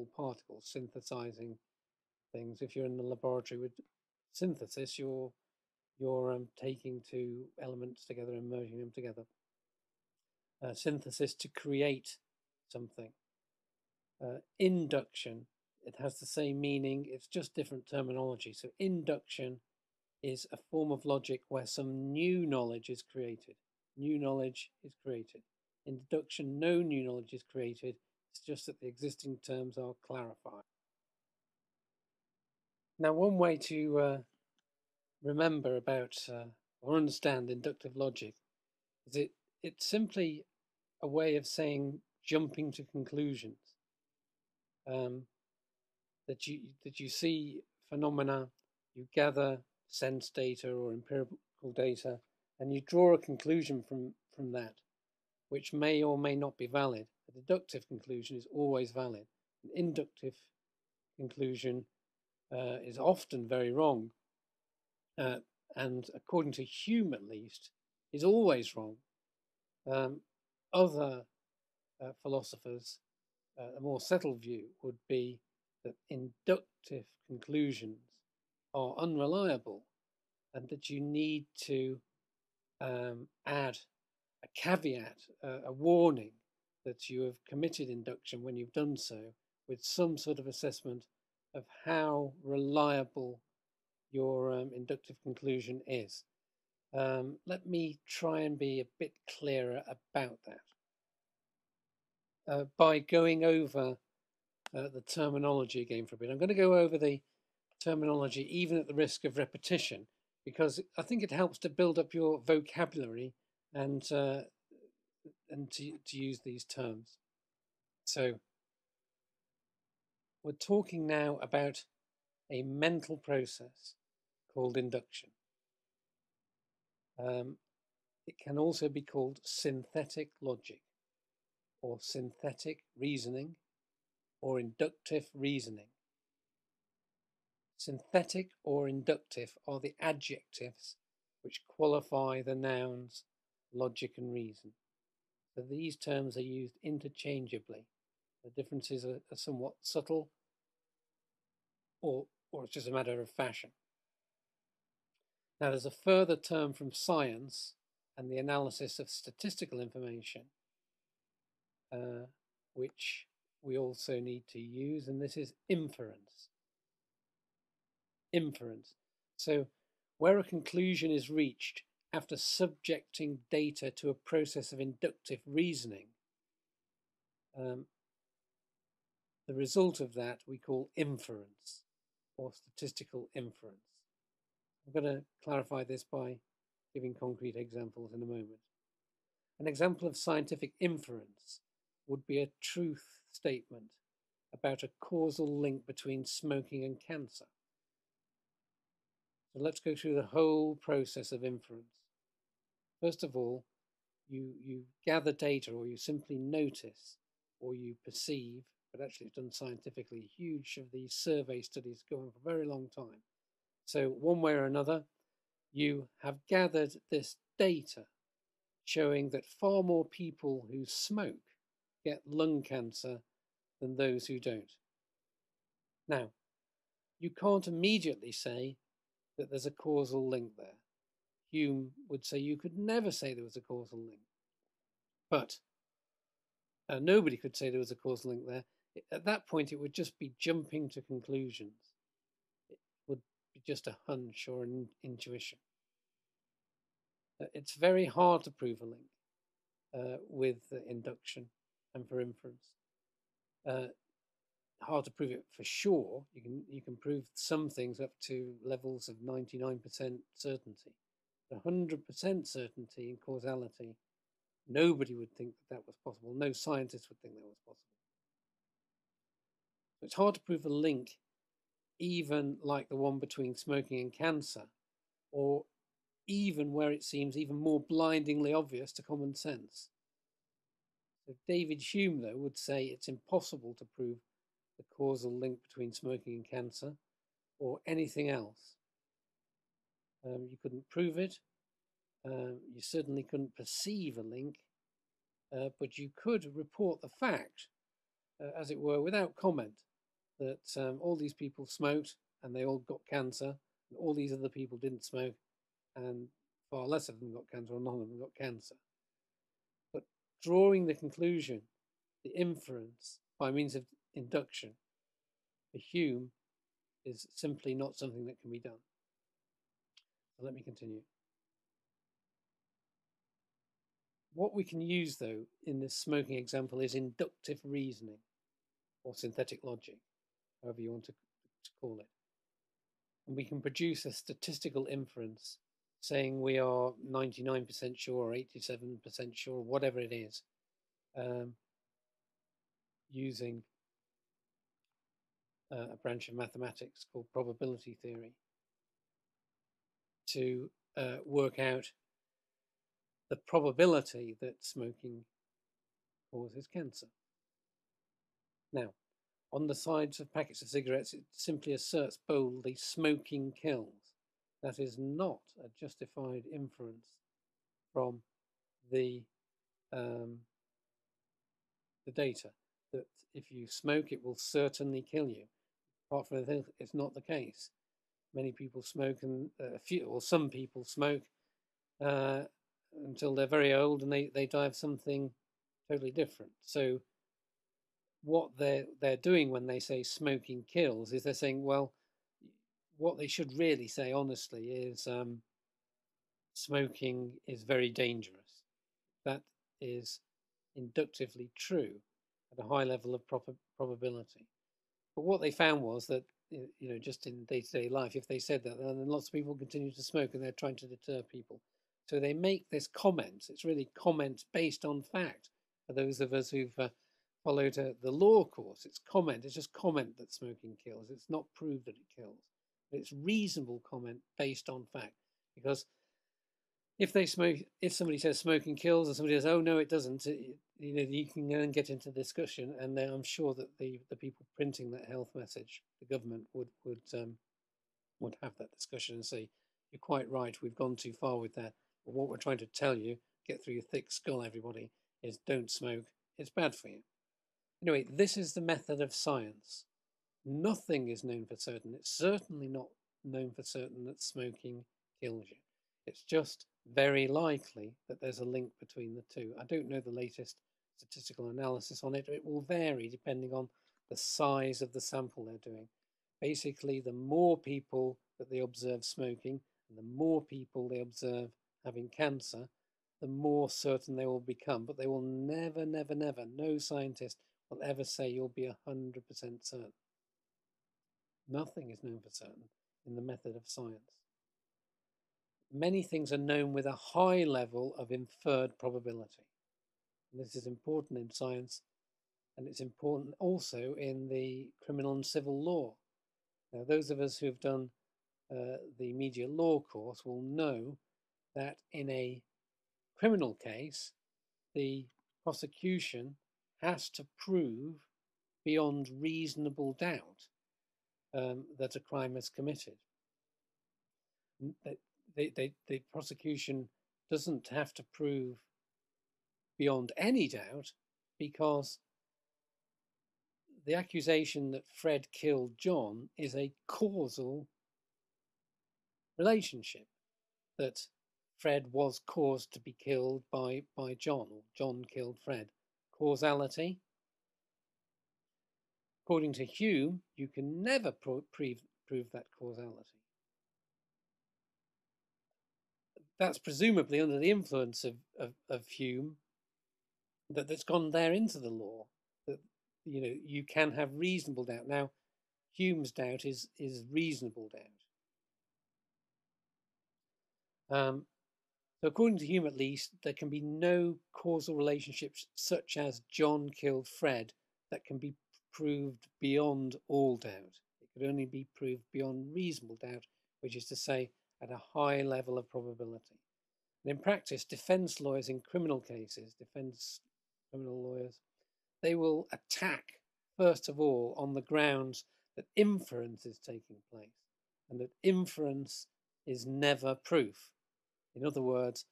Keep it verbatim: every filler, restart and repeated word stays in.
simple particles, synthesizing things. If you're in the laboratory with synthesis, you're you're um, taking two elements together and merging them together. Uh, synthesis to create something. Uh, induction, it has the same meaning, it's just different terminology. So induction is a form of logic where some new knowledge is created. New knowledge is created. In deduction, no new knowledge is created. It's just that the existing terms are clarified. Now, one way to uh, remember about uh, or understand inductive logic is it it's simply a way of saying jumping to conclusions. Um, that you that you see phenomena, you gather sense data or empirical data, and you draw a conclusion from, from that, which may or may not be valid. A deductive conclusion is always valid. An inductive conclusion uh, is often very wrong, uh, and according to Hume at least, is always wrong. Um, other uh, philosophers, uh, a more settled view would be that inductive conclusions are unreliable, and that you need to um, add a caveat, uh, a warning that you have committed induction when you've done so, with some sort of assessment of how reliable your um, inductive conclusion is. Um, let me try and be a bit clearer about that uh, by going over uh, the terminology again for a bit. I'm going to go over the terminology even at the risk of repetition, because I think it helps to build up your vocabulary and uh, and to, to use these terms. So we're talking now about a mental process called induction. Um, it can also be called synthetic logic, or synthetic reasoning, or inductive reasoning. Synthetic or inductive are the adjectives which qualify the nouns logic and reason. So these terms are used interchangeably. The differences are, are somewhat subtle, or, or it's just a matter of fashion. Now, there's a further term from science and the analysis of statistical information, uh, which we also need to use, and this is inference. Inference. So, where a conclusion is reached after subjecting data to a process of inductive reasoning, um, the result of that we call inference, or statistical inference. I'm going to clarify this by giving concrete examples in a moment. An example of scientific inference would be a truth statement about a causal link between smoking and cancer. So let's go through the whole process of inference. First of all, you, you gather data, or you simply notice, or you perceive, but actually it's done scientifically. Huge of these survey studies go on for a very long time. So one way or another, you have gathered this data showing that far more people who smoke get lung cancer than those who don't. Now, you can't immediately say that there's a causal link there. Hume would say you could never say there was a causal link. But uh, nobody could say there was a causal link there. At that point, it would just be jumping to conclusions. Just a hunch or an intuition. It's very hard to prove a link uh, with induction and for inference. Uh, hard to prove it for sure. You can you can prove some things up to levels of ninety-nine percent certainty. one hundred percent certainty in causality, nobody would think that that was possible. No scientist would think that was possible. So it's hard to prove a link, even like the one between smoking and cancer, or even where it seems even more blindingly obvious to common sense. So David Hume, though, would say it's impossible to prove the causal link between smoking and cancer or anything else. Um, you couldn't prove it. Um, you certainly couldn't perceive a link, uh, but you could report the fact, uh, as it were, without comment. that um, all these people smoked and they all got cancer, and all these other people didn't smoke, and far less of them got cancer, or none of them got cancer. But drawing the conclusion, the inference, by means of induction, for Hume, is simply not something that can be done. So let me continue. What we can use, though, in this smoking example is inductive reasoning, or synthetic logic, however you want to, to call it. And we can produce a statistical inference saying we are ninety-nine percent sure or eighty-seven percent sure, whatever it is, um, using uh, a branch of mathematics called probability theory to uh, work out the probability that smoking causes cancer. Now, on the sides of packets of cigarettes, it simply asserts boldly, smoking kills. That is not a justified inference from the, um, the data, that if you smoke, it will certainly kill you. Apart from that, it's not the case. Many people smoke, and uh, few, or some people smoke uh, until they're very old, and they, they die of something totally different. So what they're, they're doing when they say smoking kills is they're saying, well, what they should really say, honestly, is um, smoking is very dangerous. That is inductively true at a high level of proper probability. But what they found was that, you know, just in day-to-day life, if they said that, then lots of people continue to smoke, and they're trying to deter people. So they make this comment. It's really comments based on fact. For those of us who've uh, followed uh, the law course, it's comment. It's just comment that smoking kills. It's not proved that it kills. It's reasonable comment based on fact, because if they smoke, if somebody says smoking kills and somebody says, oh no, it doesn't, it, you know, you can then get into discussion, and then I'm sure that the the people printing that health message, the government, would would um, would have that discussion and say, you're quite right, we've gone too far with that. But what we're trying to tell you, get through your thick skull, everybody, is don't smoke. It's bad for you. Anyway, this is the method of science. Nothing is known for certain. It's certainly not known for certain that smoking kills you. It's just very likely that there's a link between the two. I don't know the latest statistical analysis on it. It will vary depending on the size of the sample they're doing. Basically, the more people that they observe smoking, and the more people they observe having cancer, the more certain they will become. But they will never, never, never, no scientist will ever say you'll be one hundred percent certain. Nothing is known for certain in the method of science. Many things are known with a high level of inferred probability. And this is important in science, and it's important also in the criminal and civil law. Now, those of us who have done uh, the media law course will know that in a criminal case, the prosecution has to prove beyond reasonable doubt Um, that a crime is committed. They, they, they, the prosecution doesn't have to prove beyond any doubt, because the accusation that Fred killed John is a causal relationship, that Fred was caused to be killed by, by John, or John killed Fred. Causality. According to Hume, you can never pro prove that causality. That's presumably under the influence of, of, of Hume, that that's gone there into the law, that, you know, you can have reasonable doubt. Now, Hume's doubt is, is reasonable doubt. Um, so according to Hume, at least, there can be no causal relationships such as John killed Fred that can be proved beyond all doubt. It could only be proved beyond reasonable doubt, which is to say at a high level of probability. And in practice, defence lawyers in criminal cases, defence criminal lawyers, they will attack first of all on the grounds that inference is taking place, and that inference is never proof. In other words,